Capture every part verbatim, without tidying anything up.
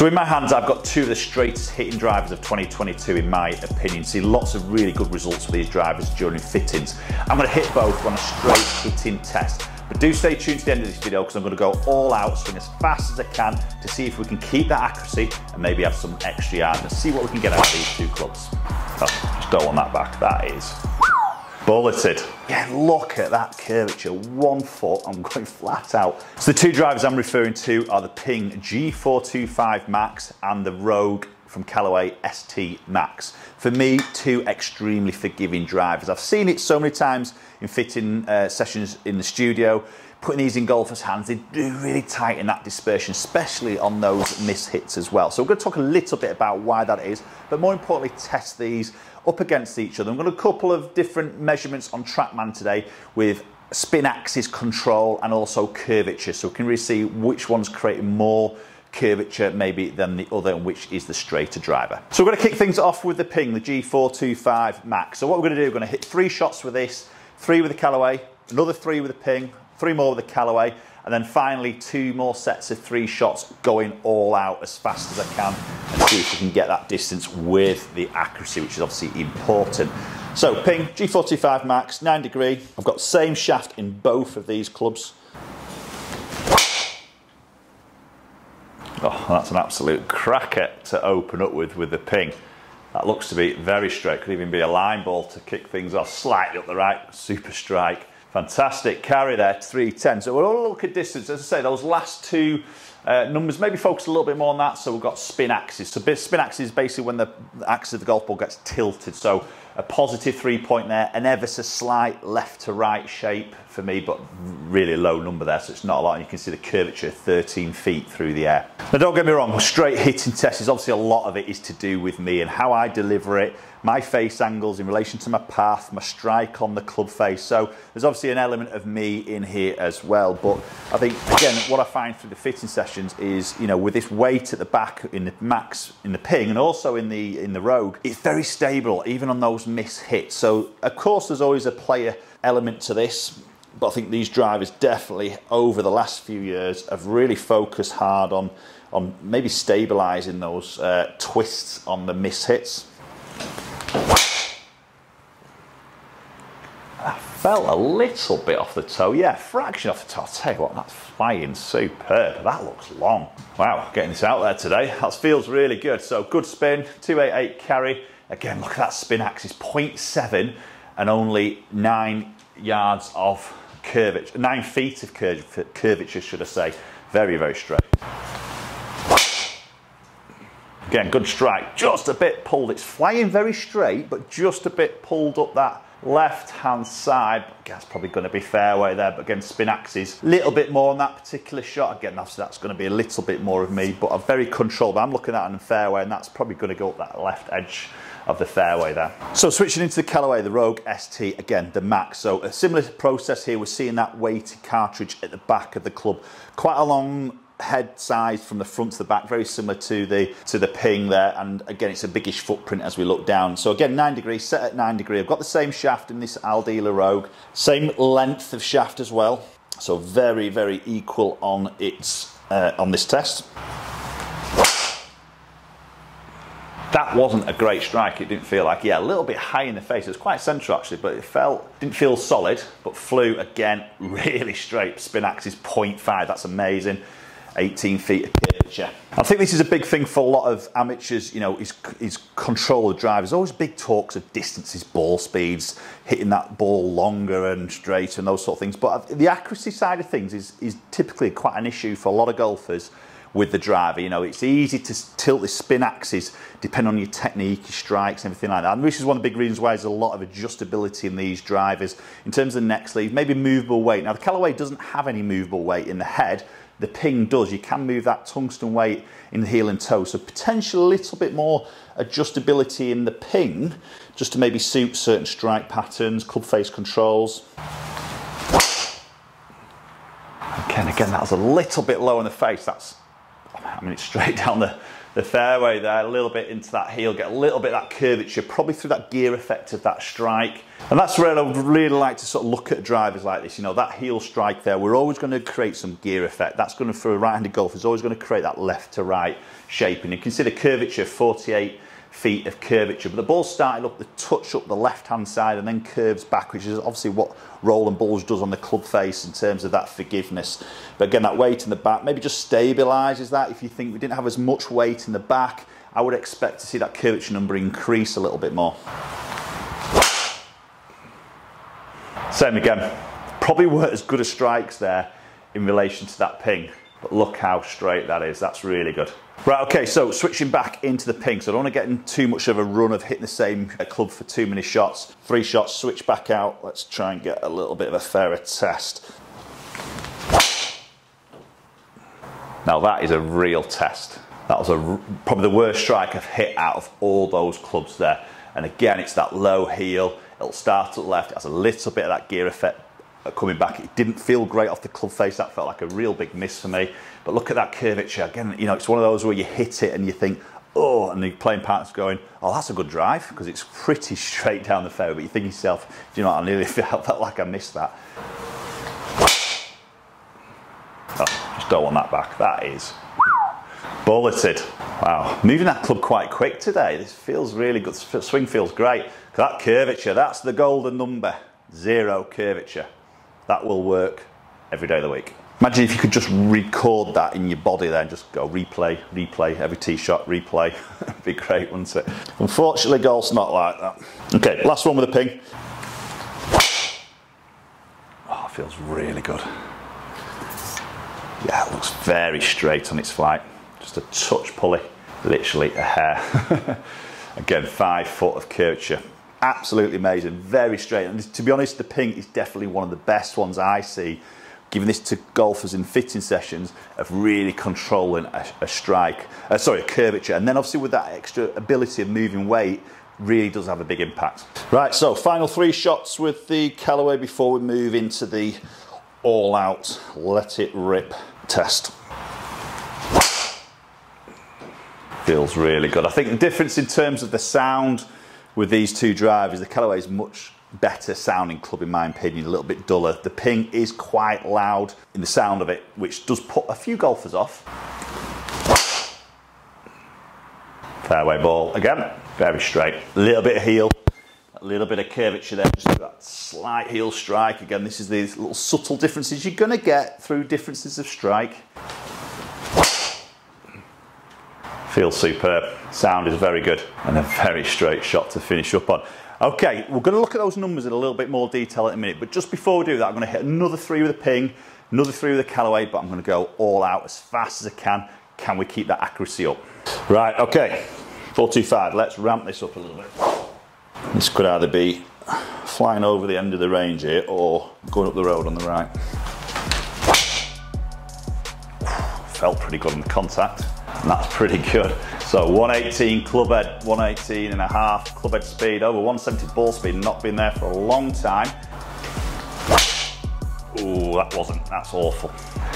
So in my hands, I've got two of the straightest hitting drivers of twenty twenty-two, in my opinion. See lots of really good results for these drivers during fittings. I'm going to hit both on a straight hitting test. But do stay tuned to the end of this video because I'm going to go all out, swing as fast as I can to see if we can keep that accuracy and maybe have some extra yards and see what we can get out of these two clubs. Oh, just don't want that back. That is bulleted. Yeah, look at that curvature. One foot, I'm going flat out. So the two drivers I'm referring to are the Ping G four twenty-five Max and the Rogue from Callaway S T Max. For me, two extremely forgiving drivers. I've seen it so many times in fitting uh, sessions in the studio. Putting these in golfers' hands, they do really tighten that dispersion, especially on those mishits as well. So we're going to talk a little bit about why that is, but more importantly, test these up against each other. I'm going to do a couple of different measurements on TrackMan today with spin axis control and also curvature, so we can really see which one's creating more curvature maybe than the other, which is the straighter driver. So we're going to kick things off with the Ping, the G four twenty-five Max. So what we're going to do, we're going to hit three shots with this, three with the Callaway, another three with the Ping, three more with the Callaway, and then finally two more sets of three shots going all out as fast as I can and see if we can get that distance with the accuracy, which is obviously important. So Ping G four twenty-five Max, nine degree. I've got same shaft in both of these clubs. Oh, that's an absolute cracker to open up with, with the Ping. That looks to be very straight. Could even be a line ball to kick things off. Slightly up the right, super strike. Fantastic carry there, three ten. So we'll all look at distance. As I say, those last two uh, numbers, maybe focus a little bit more on that. So we've got spin axis. So spin axis is basically when the axis of the golf ball gets tilted. So a positive three point there, an ever so slight left to right shape for me, but really low number there, so it's not a lot. And you can see the curvature thirteen feet through the air. Now don't get me wrong, straight hitting test is obviously a lot of it is to do with me and how I deliver it, my face angles in relation to my path, my strike on the club face. So there's obviously an element of me in here as well. But I think, again, what I find through the fitting sessions is, you know, with this weight at the back in the Max, in the Ping, and also in the, in the Rogue, it's very stable, even on those miss hits. So of course there's always a player element to this, but I think these drivers definitely over the last few years have really focused hard on on maybe stabilizing those uh, twists on the miss hits. I fell a little bit off the toe, yeah, fraction off the toe. I'll tell you what, that's flying superb. That looks long. Wow, getting this out there today. That feels really good. So good spin, two eighty-eight carry. Again, look at that spin axis, zero point seven and only nine yards of curvature, nine feet of curvature, curvature, should I say. Very, very straight. Again, good strike, just a bit pulled. It's flying very straight, but just a bit pulled up that left-hand side. That's probably going to be fairway there, but again, spin axis, a little bit more on that particular shot. Again, that's, that's going to be a little bit more of me, but I'm very controlled. I'm looking at it in fairway, and that's probably going to go up that left edge of the fairway there. So switching into the Callaway, the Rogue S T, again, the Max. So a similar process here. We're seeing that weighted cartridge at the back of the club. Quite a long head size from the front to the back, very similar to the to the Ping there, and again it's a biggish footprint as we look down. So again, nine degree, set at nine degree. I've got the same shaft in this Aldila Rogue, same length of shaft as well. So very, very equal on its uh, on this test. That wasn't a great strike, it didn't feel like. Yeah, a little bit high in the face. It was quite central actually, but it felt, didn't feel solid, but flew again really straight. Spin axis zero point five, that's amazing. eighteen feet of curvature. I think this is a big thing for a lot of amateurs, you know, is, is control of drive. There's always big talks of distances, ball speeds, hitting that ball longer and straighter and those sort of things. But the accuracy side of things is, is typically quite an issue for a lot of golfers with the driver. You know, it's easy to tilt the spin axis depending on your technique, your strikes, everything like that. And this is one of the big reasons why there's a lot of adjustability in these drivers. In terms of the neck sleeve, maybe movable weight. Now the Callaway doesn't have any movable weight in the head. The Ping does. You can move that tungsten weight in the heel and toe, so potentially a little bit more adjustability in the Ping, just to maybe suit certain strike patterns, club face controls. Again, again, that was a little bit low on the face. That's I mean, it's straight down the, the fairway there, a little bit into that heel, get a little bit of that curvature, probably through that gear effect of that strike. And that's where I would really like to sort of look at drivers like this, you know, that heel strike there, we're always going to create some gear effect. That's going to, for a right-handed golfer, is always going to create that left to right shape. And you consider curvature, forty-eight feet of curvature, but the ball started up the touch up the left hand side and then curves back, which is obviously what Roland Bulge does on the club face in terms of that forgiveness. But again, that weight in the back maybe just stabilizes that. If you think we didn't have as much weight in the back, I would expect to see that curvature number increase a little bit more. Same again, probably weren't as good as strikes there in relation to that ping, but look how straight that is. That's really good. Right, okay, so switching back into the ping. So I don't want to get in too much of a run of hitting the same club for too many shots. Three shots, switch back out. Let's try and get a little bit of a fairer test. Now that is a real test. That was a, probably the worst strike I've hit out of all those clubs there. And again, it's that low heel. It'll start up left. It has a little bit of that gear effect coming back. It didn't feel great off the club face. That felt like a real big miss for me. But look at that curvature again. You know, it's one of those where you hit it and you think, oh, and the playing partner's going, oh, that's a good drive, because it's pretty straight down the fairway. But you think to yourself, do you know what, I nearly felt, felt like I missed that. Oh, just don't want that back. That is bulleted. Wow, moving that club quite quick today. This feels really good. Swing feels great. That curvature, that's the golden number. Zero curvature. That will work every day of the week. Imagine if you could just record that in your body there and just go replay, replay, every tee shot, replay. It'd be great, wouldn't it? Unfortunately, golf's not like that. Okay, last one with a ping. Oh, it feels really good. Yeah, it looks very straight on its flight. Just a touch pulley, literally a hair. Again, five foot of curvature. Absolutely amazing, very straight. And to be honest, the ping is definitely one of the best ones I see, giving this to golfers in fitting sessions, of really controlling a, a strike, uh, sorry, a curvature. And then obviously with that extra ability of moving weight, really does have a big impact. Right, so final three shots with the Callaway before we move into the all out, let it rip test. Feels really good. I think the difference in terms of the sound with these two drivers, the Callaway is much better sounding club in my opinion, a little bit duller. The ping is quite loud in the sound of it, which does put a few golfers off. Fairway ball, again, very straight. A little bit of heel, a little bit of curvature there, just that slight heel strike. Again, this is these little subtle differences you're gonna get through differences of strike. Feels superb. Sound is very good and a very straight shot to finish up on. Okay, we're going to look at those numbers in a little bit more detail in a minute, but just before we do that, I'm going to hit another three with a ping, another three with a Callaway, but I'm going to go all out as fast as I can. Can we keep that accuracy up? Right, okay, four two five, let's ramp this up a little bit. This could either be flying over the end of the range here or going up the road on the right. Felt pretty good on the contact. And that's pretty good. So one eighteen club head, one eighteen and a half club head speed, over one seventy ball speed, not been there for a long time. Ooh, that wasn't, that's awful.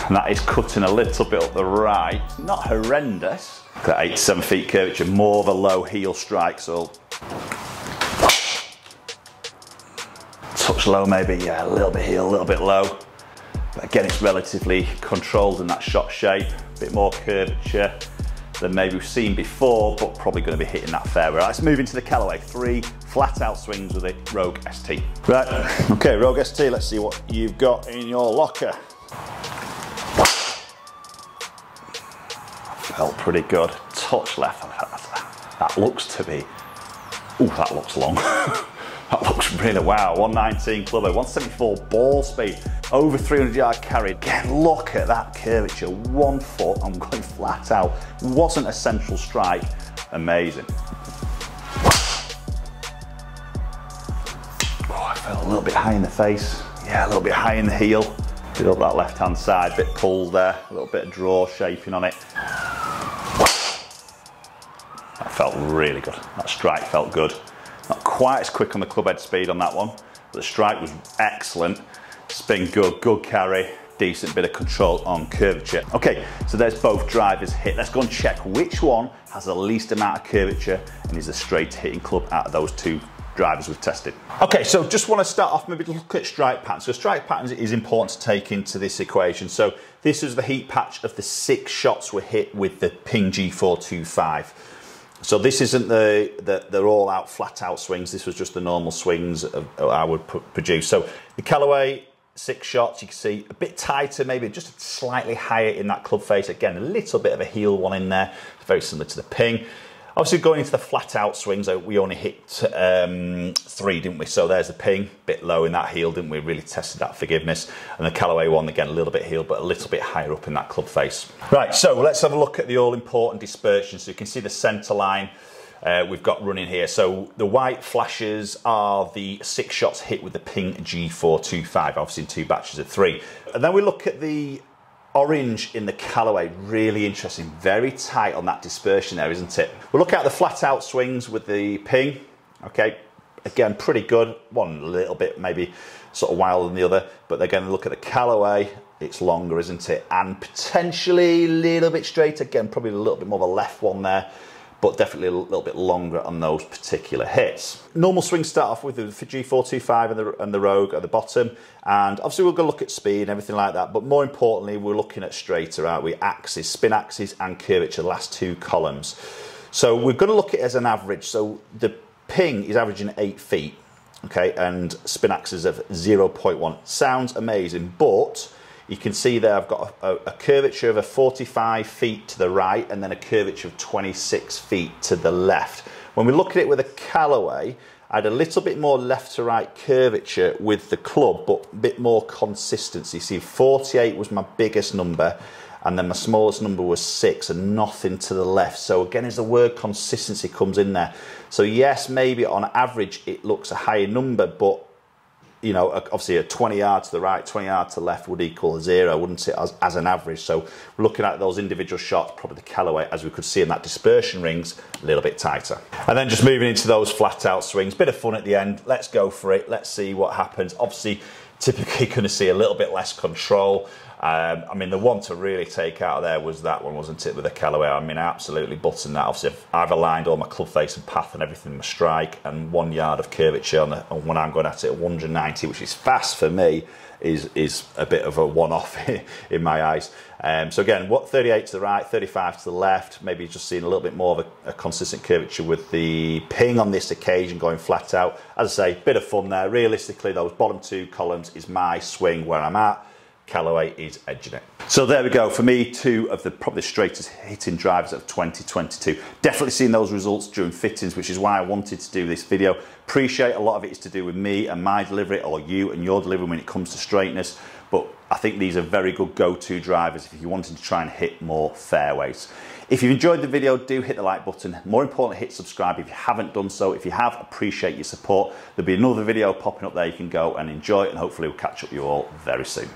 And that is cutting a little bit up the right. Not horrendous. Got eighty-seven feet curvature, more of a low heel strike, so. Touch low maybe, yeah, a little bit heel, a little bit low. But again, it's relatively controlled in that shot shape. A bit more curvature than maybe we've seen before, but probably going to be hitting that fairway. Right, let's move into the Callaway. Three flat out swings with a Rogue S T. Right, okay, Rogue S T, let's see what you've got in your locker. Felt pretty good. Touch left. That looks to be, ooh, that looks long. That looks really, wow, one nineteen club, one seventy-four ball speed, over three hundred yard carry. Again, look at that curvature, one foot, I'm going flat out. Wasn't a central strike, amazing. Oh, I felt a little bit high in the face. Yeah, a little bit high in the heel. Bit up that left-hand side, bit pull there, a little bit of draw shaping on it. That felt really good, that strike felt good. Not quite as quick on the club head speed on that one, but the strike was excellent. Spin good, good carry. decent bit of control on curvature. Okay, so there's both drivers hit. Let's go and check which one has the least amount of curvature and is the straight hitting club out of those two drivers we've tested. Okay, so just want to start off maybe look at strike patterns. So strike patterns is important to take into this equation. So this is the heat patch of the six shots were hit with the Ping G four twenty-five. So this isn't the, the, they're all out flat out swings. This was just the normal swings of, of I would produce. So the Callaway six shots, you can see a bit tighter, maybe just slightly higher in that club face. Again, a little bit of a heel one in there, very similar to the Ping. Obviously going into the flat out swings, we only hit um, three, didn't we? So there's the Ping, bit low in that heel, didn't we? Really tested that forgiveness. And the Callaway one, again, a little bit heel, but a little bit higher up in that club face. Right, so let's have a look at the all-important dispersion. So you can see the center line uh, we've got running here. So the white flashes are the six shots hit with the Ping G four twenty-five, obviously in two batches of three. And then we look at the orange in the Callaway, really interesting, very tight on that dispersion there, isn't it? We'll look at the flat out swings with the Ping, okay, again, pretty good. One a little bit maybe sort of wilder than the other, but again, look at the Callaway, it's longer, isn't it? And potentially a little bit straight, again, probably a little bit more of a left one there, but definitely a little bit longer on those particular hits. Normal swings start off with the G four twenty-five and the, and the Rogue at the bottom, and obviously we'll go look at speed and everything like that, but more importantly, we're looking at straighter, aren't we? Axes, spin axes and curvature, the last two columns. So we're gonna look at it as an average. So the Ping is averaging eight feet, okay, and spin axes of zero point one. Sounds amazing, but you can see there I've got a, a, a curvature of a forty-five feet to the right and then a curvature of twenty-six feet to the left. When we look at it with a Callaway, I had a little bit more left to right curvature with the club, but a bit more consistency. See, forty-eight was my biggest number and then my smallest number was six and nothing to the left. So again, as the word consistency comes in there. So yes, maybe on average it looks a higher number, but you know, obviously a twenty yard to the right, twenty yard to the left would equal a zero, wouldn't it, as, as an average? So we're looking at those individual shots, probably the Callaway, as we could see in that dispersion rings, a little bit tighter. And then just moving into those flat out swings, bit of fun at the end, let's go for it, let's see what happens. Obviously, typically gonna see a little bit less control. Um, I mean, the one to really take out of there was that one, wasn't it, with the Callaway? I mean, I absolutely buttoned that. Obviously, I've aligned all my club face and path and everything, my strike, and one yard of curvature on, the, on when I'm going at it, one hundred ninety, which is fast for me, is, is a bit of a one-off in my eyes. Um, so again, what thirty-eight to the right, thirty-five to the left, maybe just seeing a little bit more of a, a consistent curvature with the Ping on this occasion, going flat out. As I say, bit of fun there. Realistically, those bottom two columns is my swing where I'm at. Callaway is edging it. So there we go. For me, two of the probably straightest hitting drivers of twenty twenty-two. Definitely seen those results during fittings, which is why I wanted to do this video. Appreciate a lot of it is to do with me and my delivery, or you and your delivery when it comes to straightness. But I think these are very good go-to drivers if you're wanting to try and hit more fairways. If you've enjoyed the video, do hit the like button. More importantly, hit subscribe if you haven't done so. If you have, appreciate your support. There'll be another video popping up there you can go and enjoy, and hopefully we'll catch up with you all very soon.